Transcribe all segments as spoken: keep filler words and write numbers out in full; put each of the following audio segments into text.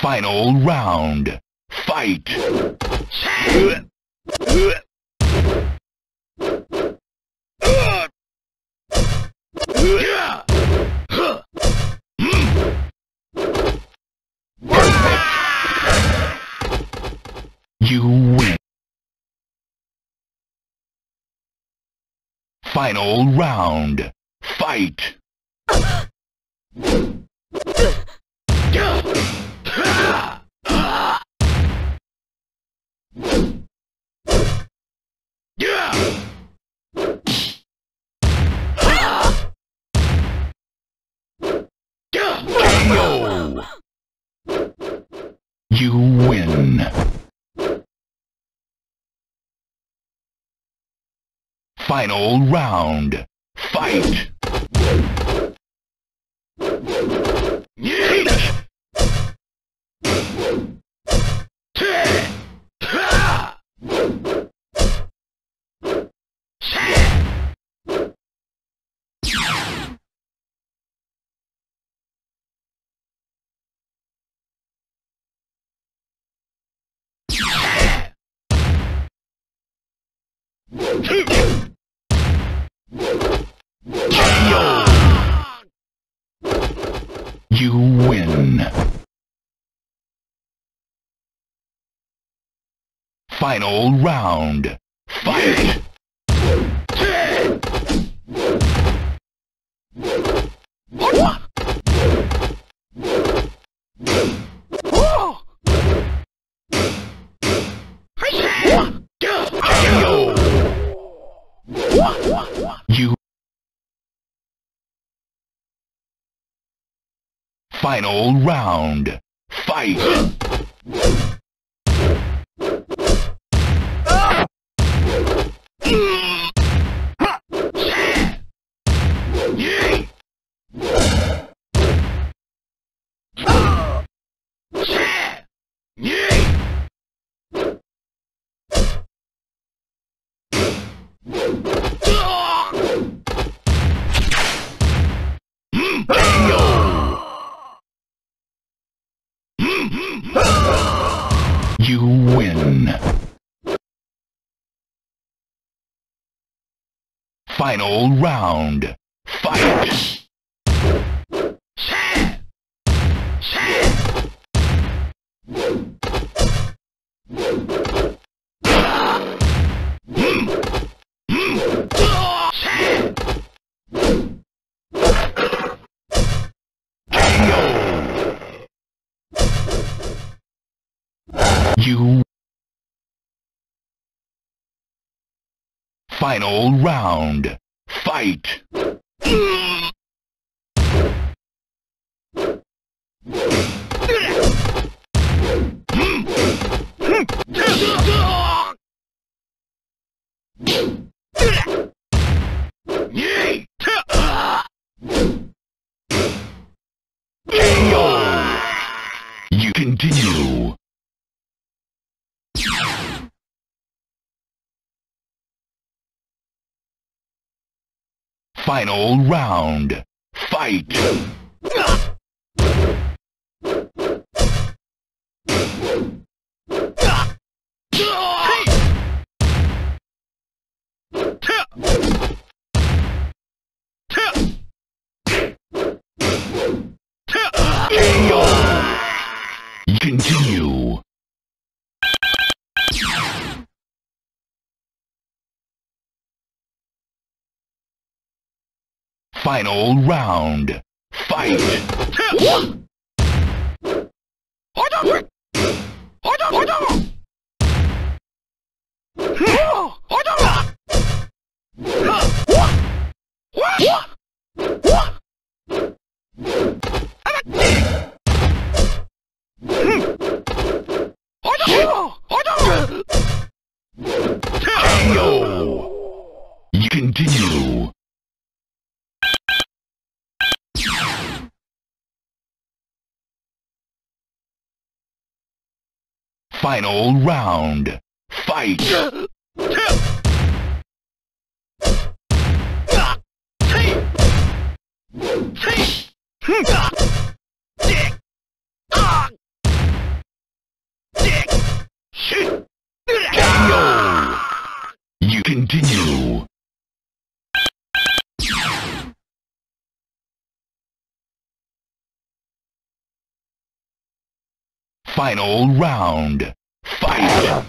Final round. Fight! You win. Final round. Fight! K O! You win. Final round. Fight! K O! You win. Final round. Fight! K O! You. Final round. Fight! You win. Final round. Fight! You. Final round. Fight! You continue. Final round. Fight! Continue. Final round. Fight! You continue. Final round. Fight! Continue. Final round. Fight!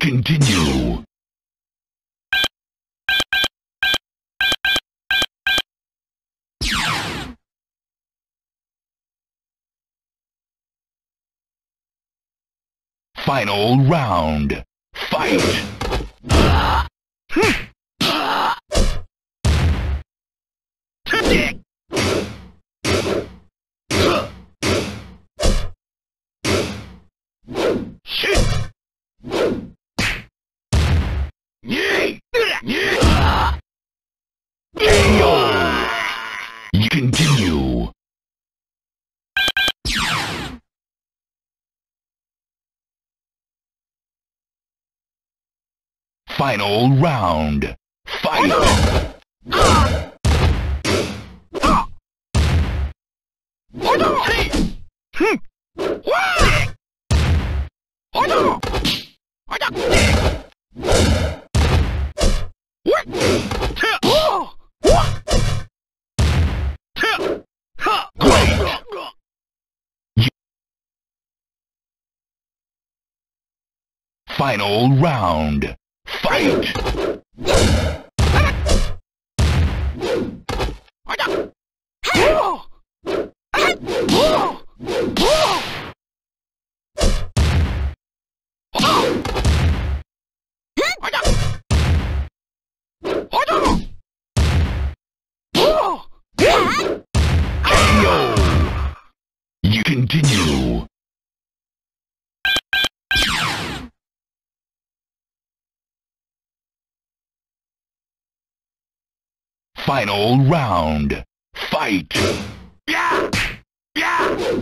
Continue. Final round. Fight. Continue. Final round. Fight. Final round. Fight! K O! You continue. Final round. Fight! Yeah! Yeah!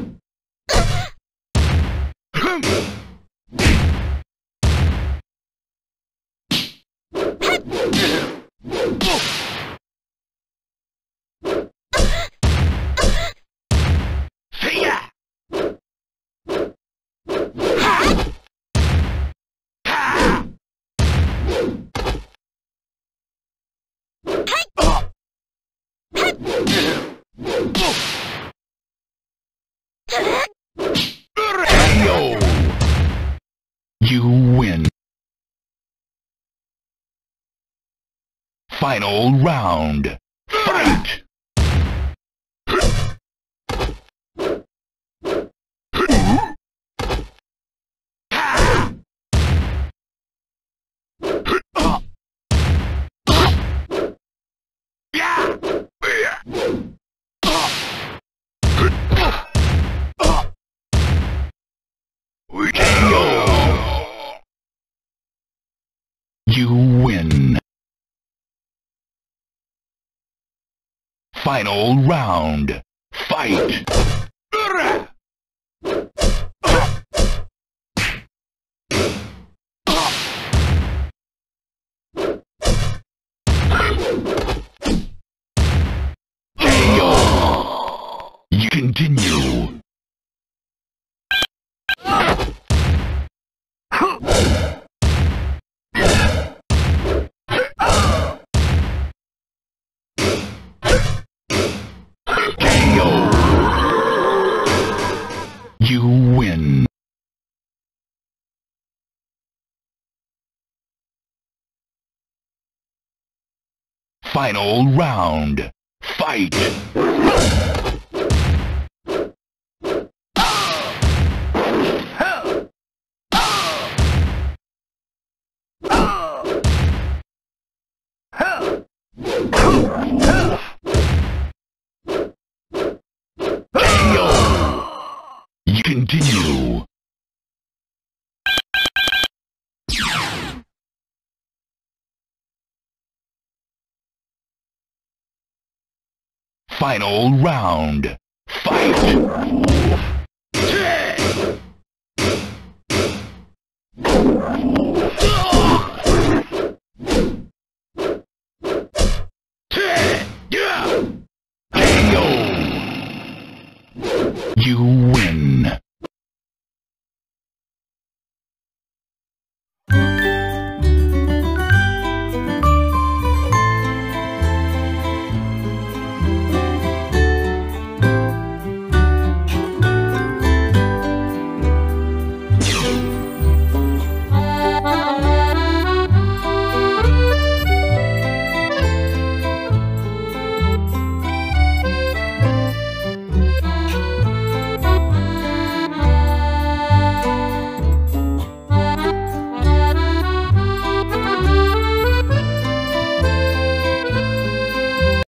You win. Final round. Fight! You win. Final round. Fight. You continue. You win. Final round. Fight. Continue. final round. Fight! You